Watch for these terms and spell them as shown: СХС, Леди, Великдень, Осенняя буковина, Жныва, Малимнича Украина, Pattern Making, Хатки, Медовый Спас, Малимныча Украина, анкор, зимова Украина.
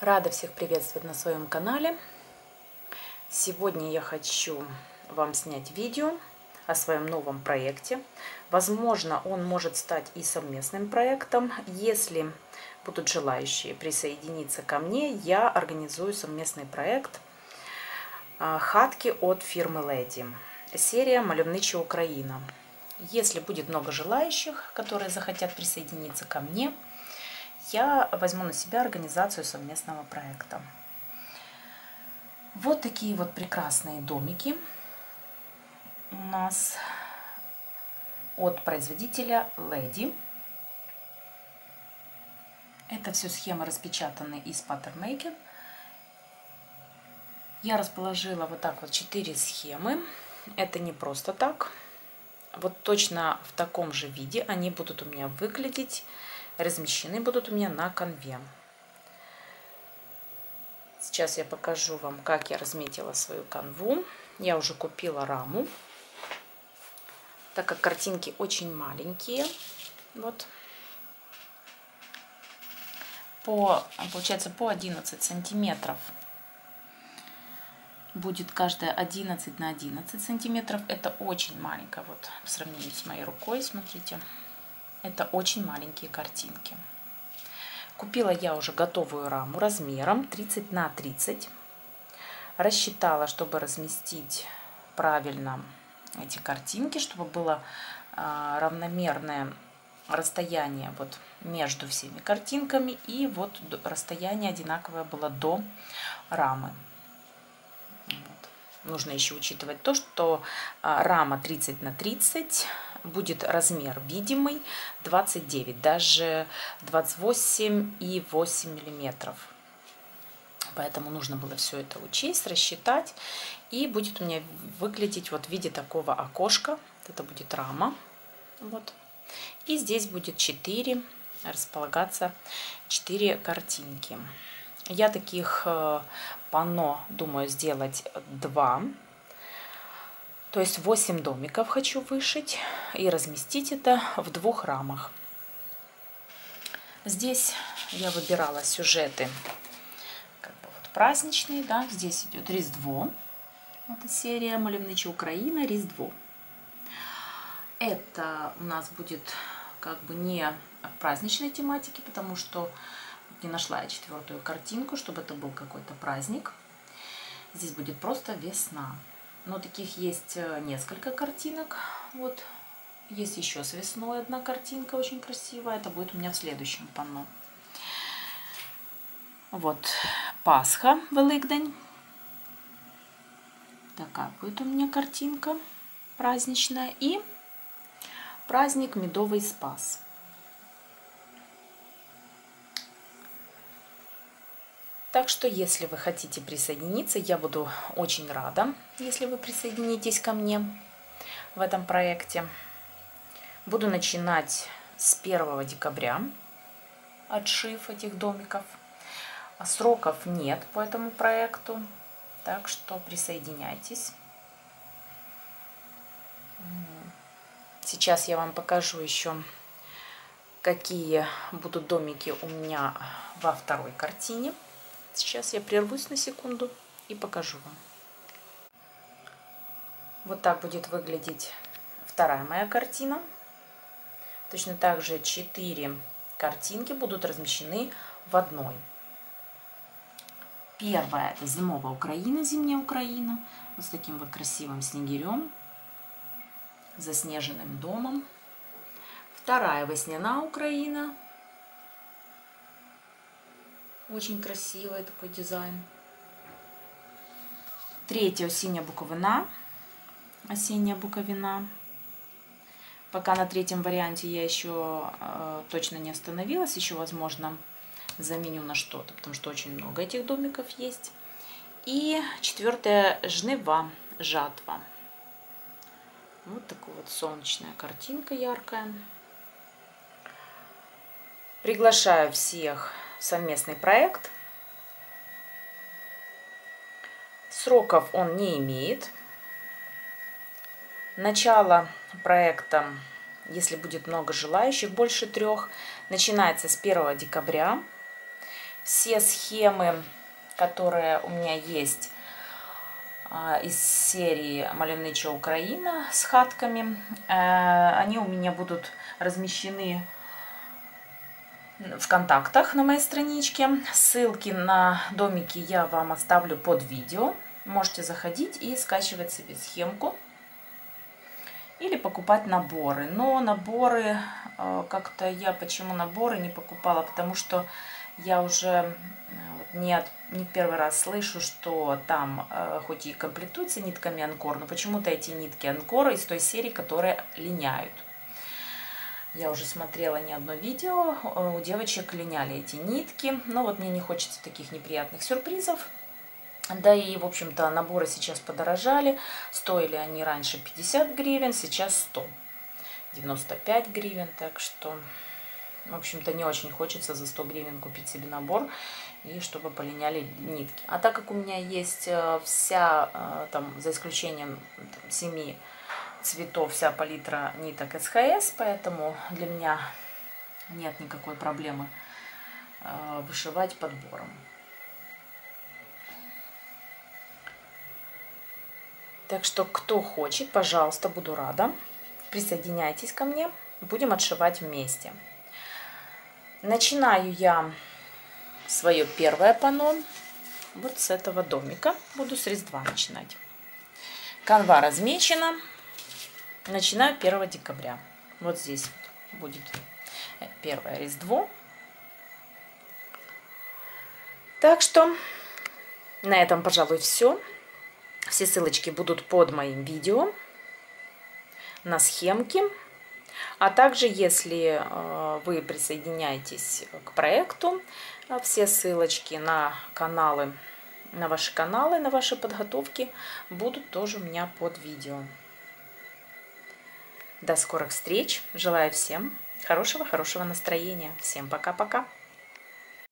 Рада всех приветствовать на своем канале. Сегодня я хочу вам снять видео о своем новом проекте. Возможно, он может стать и совместным проектом. Если будут желающие присоединиться ко мне, я организую совместный проект хатки от фирмы Леди. Серия «Малимныча Украина». Если будет много желающих, которые захотят присоединиться ко мне, я возьму на себя организацию совместного проекта. Вот такие вот прекрасные домики у нас от производителя Леди. Это все схемы распечатаны из Pattern Making. Я расположила вот так вот 4 схемы. Это не просто так. Вот точно в таком же виде они будут у меня выглядеть, размещены будут у меня на конве. Сейчас я покажу вам, как я разметила свою конву. Я уже купила раму, так как картинки очень маленькие. Вот. Получается, по 11 сантиметров. Будет каждая 11 на 11 сантиметров. Это очень маленько. Вот, в сравнении с моей рукой, смотрите. Это очень маленькие картинки. Купила я уже готовую раму размером 30 на 30. Рассчитала, чтобы разместить правильно эти картинки, чтобы было равномерное расстояние вот между всеми картинками. И вот расстояние одинаковое было до рамы. Нужно еще учитывать то, что рама 30 на 30 будет размер видимый 29, даже 28,8 миллиметров. Поэтому нужно было все это учесть, рассчитать. И будет у меня выглядеть вот в виде такого окошка. Это будет рама. Вот. И здесь будет 4, располагаться 4 картинки. Я таких панно думаю сделать 2, то есть 8 домиков хочу вышить и разместить это в 2 рамах. Здесь я выбирала сюжеты как бы вот праздничные, да? Здесь идет Різдво, это серия «Малимнича Украина», Різдво. Это у нас будет как бы не в праздничной тематике, потому что не нашла я 4-ю картинку, чтобы это был какой-то праздник. Здесь будет просто весна. Но таких есть несколько картинок. Вот. Есть еще с весной одна картинка очень красивая. Это будет у меня в следующем панно. Вот Пасха, Великдень. Такая будет у меня картинка праздничная. И праздник Медовый Спас. Так что, если вы хотите присоединиться, я буду очень рада, если вы присоединитесь ко мне в этом проекте. Буду начинать с 1 декабря отшив этих домиков. Сроков нет по этому проекту, так что присоединяйтесь. Сейчас я вам покажу еще, какие будут домики у меня во 2-й картине. Сейчас я прервусь на секунду и покажу вам. Вот так будет выглядеть 2-я моя картина. Точно так же 4 картинки будут размещены в одной. Первая — это «Зимова Украина», «Зимняя Украина». Вот с таким вот красивым снегирем, заснеженным домом. Вторая — «Весняна Украина». Очень красивый такой дизайн. 3-я — «Осенняя буковина». «Осенняя буковина». Пока на 3-м варианте я еще точно не остановилась. Еще, возможно, заменю на что-то, потому что очень много этих домиков есть. И 4-я — «Жныва», «Жатва». Вот такая вот солнечная картинка, яркая. Приглашаю всех совместный проект. Сроков он не имеет. Начало проекта, если будет много желающих, больше 3, начинается с 1 декабря. все схемы, которые у меня есть из серии «Малимныча Украина» с хатками, они у меня будут размещены в контактах на моей страничке. Ссылки на домики я вам оставлю под видео. Можете заходить и скачивать себе схемку или покупать наборы. Но наборы, как-то я почему наборы не покупала, потому что я уже не первый раз слышу, что там хоть и комплектуются нитками анкор, но почему-то эти нитки анкора из той серии, которые линяют. Я уже смотрела не одно видео, у девочек линяли эти нитки, но вот мне не хочется таких неприятных сюрпризов. Да и, в общем-то, наборы сейчас подорожали, стоили они раньше 50 гривен, сейчас 100, 95 гривен, так что, в общем-то, не очень хочется за 100 гривен купить себе набор, и чтобы полиняли нитки. А так как у меня есть вся, там, за исключением 7 цветов, вся палитра ниток СХС, поэтому для меня нет никакой проблемы вышивать подбором. Так что, кто хочет, пожалуйста, буду рада, присоединяйтесь ко мне, будем отшивать вместе. Начинаю я свое первое панно вот с этого домика, буду с рез 2 начинать. Канва размечена. Начинаю 1 декабря. Вот здесь будет первое Рождество. Так что на этом, пожалуй, все. Все ссылочки будут под моим видео на схемки. А также, если вы присоединяетесь к проекту, все ссылочки на каналы, на ваши каналы, на ваши подготовки будут тоже у меня под видео. До скорых встреч. Желаю всем хорошего-хорошего настроения. Всем пока-пока.